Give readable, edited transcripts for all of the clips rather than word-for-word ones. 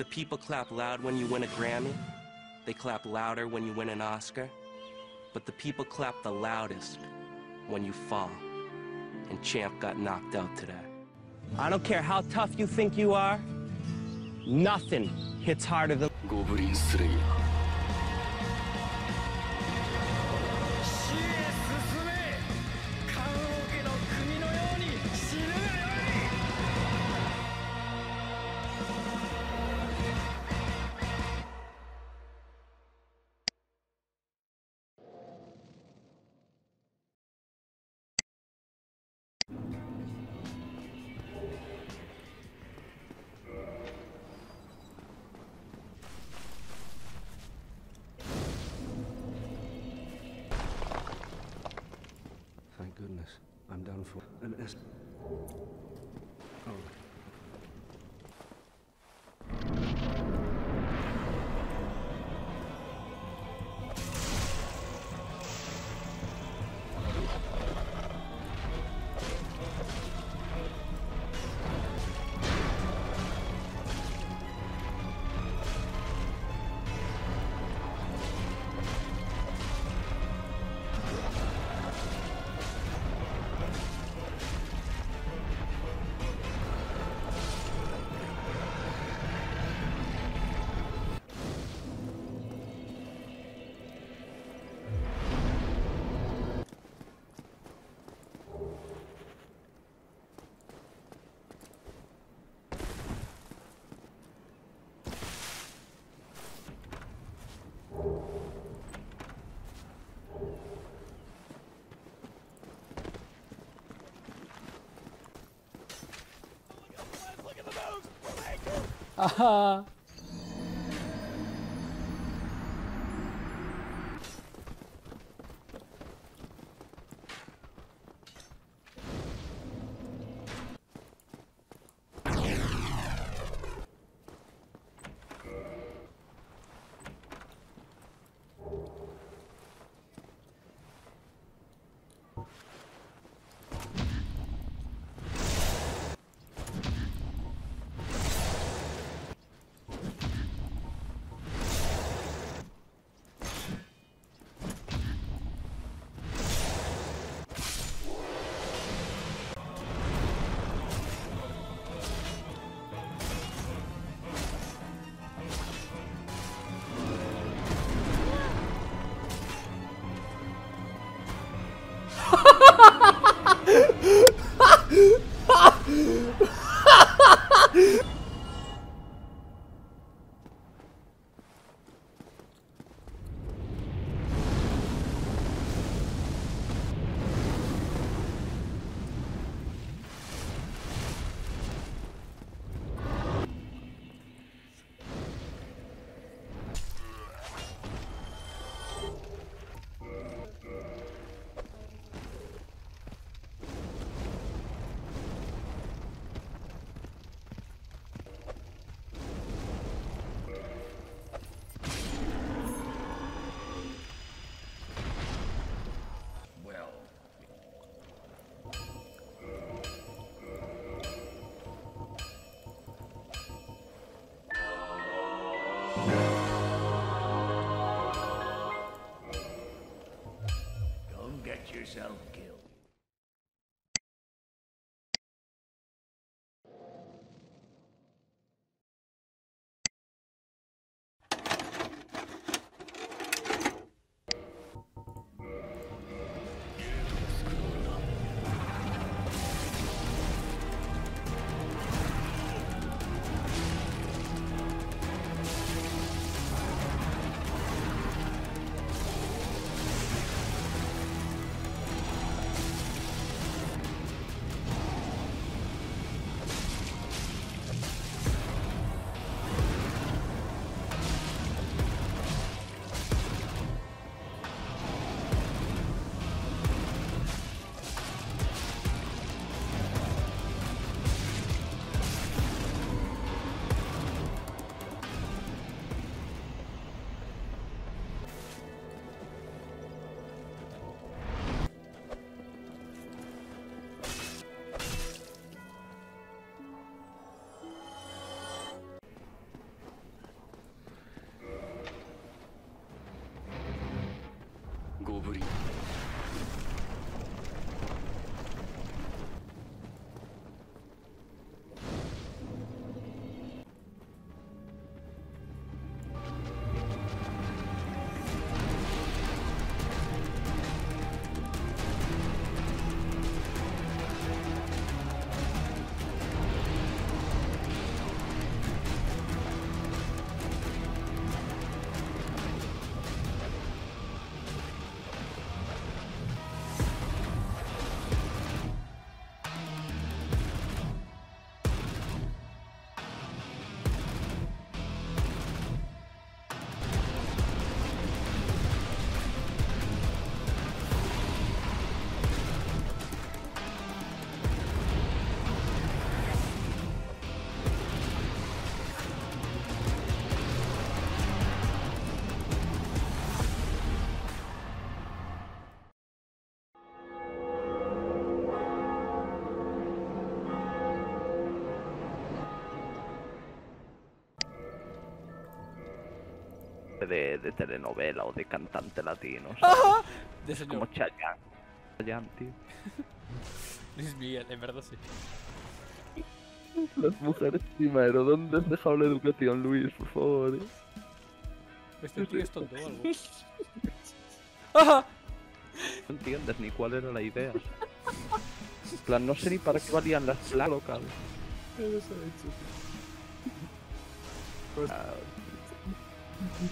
The people clap loud when you win a Grammy. They clap louder when you win an Oscar. But the people clap the loudest when you fall. And Champ got knocked out today. I don't care how tough you think you are, nothing hits harder than... I'm done for an S. Oh. Aha! Go get yourself killed. ぶり。De telenovela o de cantante latino, ¿sabes? De señor. Como Chayanne. Chayanne, tío. Luis Miguel, en verdad sí. Las mujeres primero, ¿dónde has dejado la educación, Luis? Por favor, ¿eh? Este tío es tonto o algo. No entiendes ni cuál era la idea. En plan, no sé ni para qué valían las placas locales.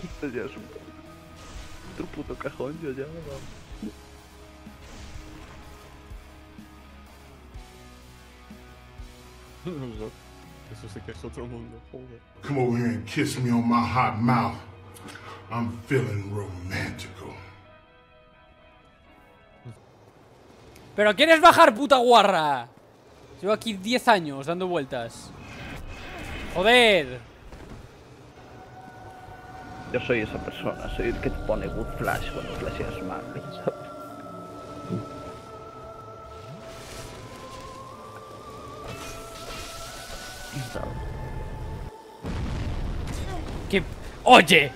Esto ya es un... otro puto cajón, yo ya me voy. Eso sí que es otro mundo, joder. Come over here and kiss me on my hot mouth. I'm feeling romantical. Pero ¿quieres bajar, puta guarra? Llevo aquí 10 años dando vueltas. Joder. Yo soy esa persona, soy el que te pone good flash cuando flasheas mal, ¿sabes? ¿Qué? ¡Oye!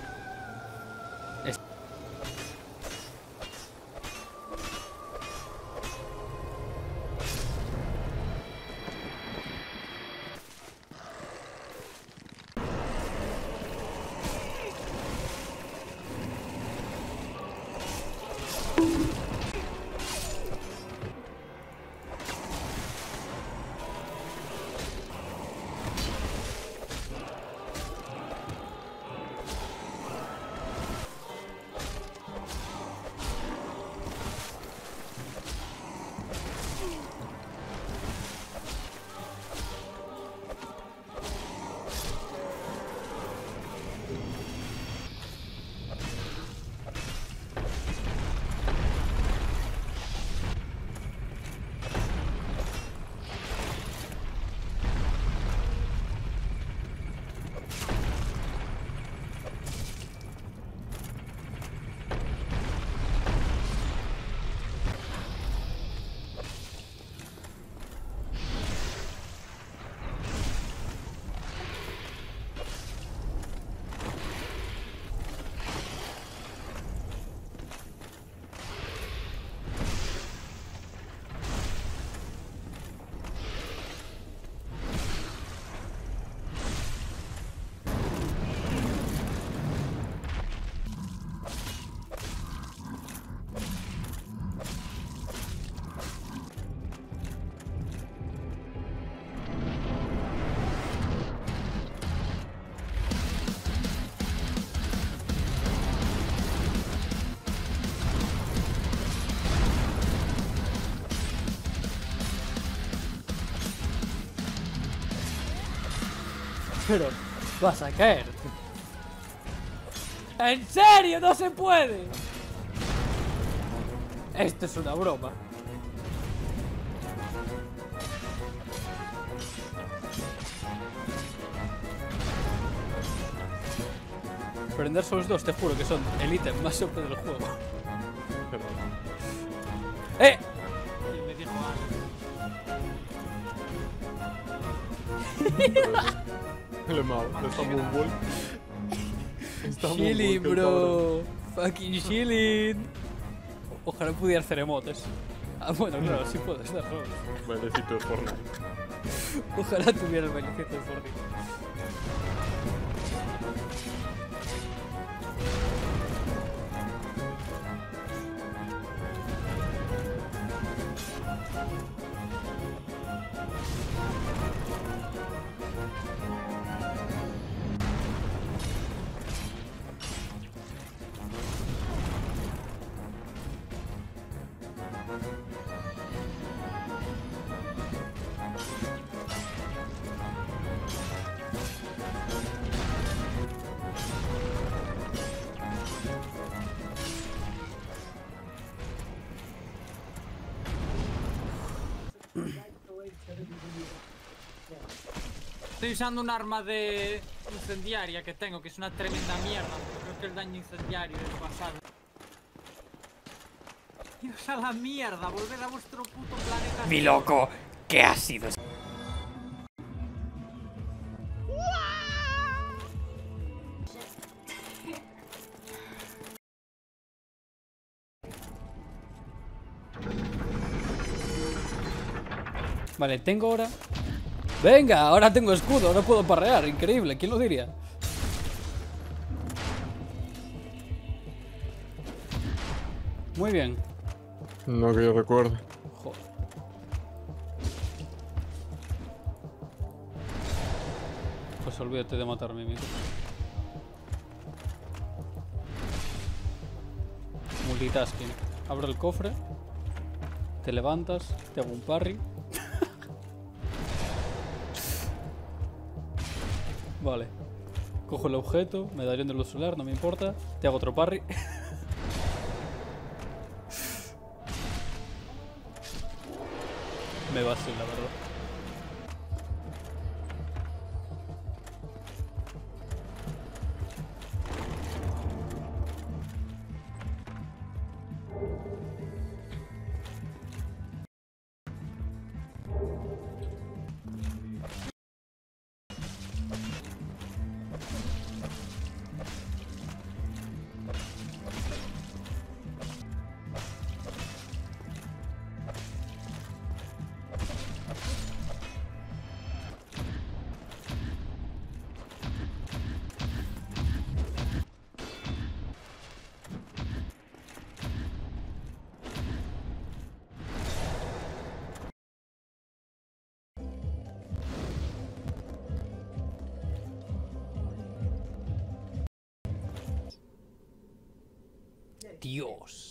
Pero vas a caer. ¡En serio! ¡No se puede! Esto es una broma. Prender Souls 2, te juro que son el ítem más OP del juego. ¡Eh! Me dijo algo. Le mal, estamos un bol. Estamos chilling, bro. Fucking chilling. Ojalá pudiera hacer emotes. Ah, bueno, claro, sí puedes hacer, ¿no? Bailecito de Fortnite. Ojalá tuviera el bailecito de Fortnite. Estoy usando un arma de incendiaria que tengo, que es una tremenda mierda. Creo que el daño incendiario es pasado. Dios a la mierda, volved a vuestro puto planeta. Mi loco, ¿qué ha sido? Vale, tengo ahora... Venga, ahora tengo escudo, ahora puedo parrear, increíble, ¿quién lo diría? Muy bien. No que yo recuerdo. Joder. Pues olvídate de matarme, amigo. Multitasking. Abro el cofre. Te levantas, te hago un parry. Vale, cojo el objeto, medallón de luz solar, no me importa. Te hago otro parry. Me vacilo, la verdad. Dios.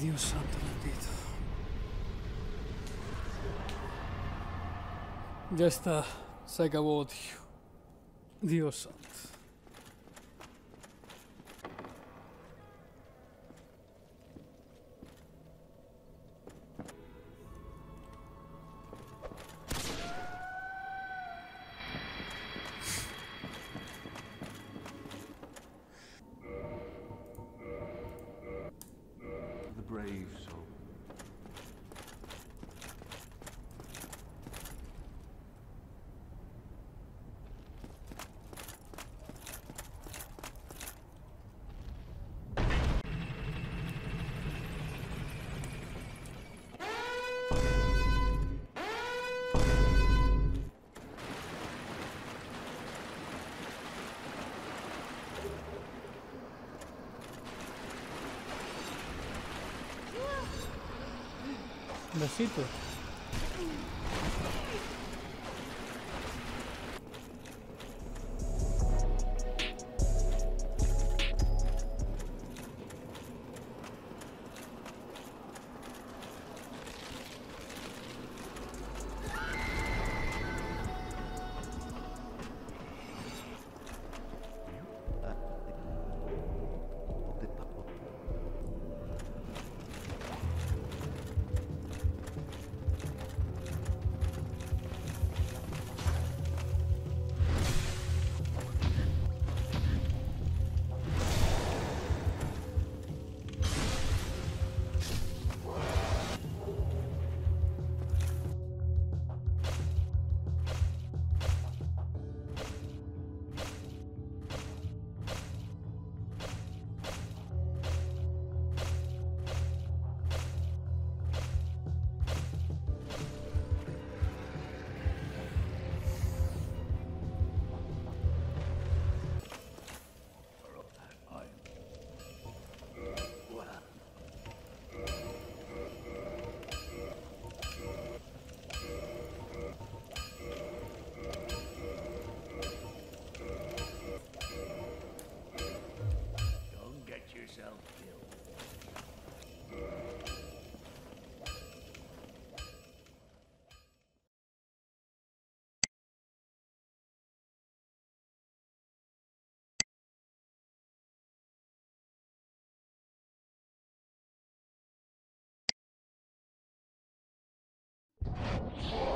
Dios santo bendito. Ya está, se acabó, tío. Dios santo. Besito. Oh.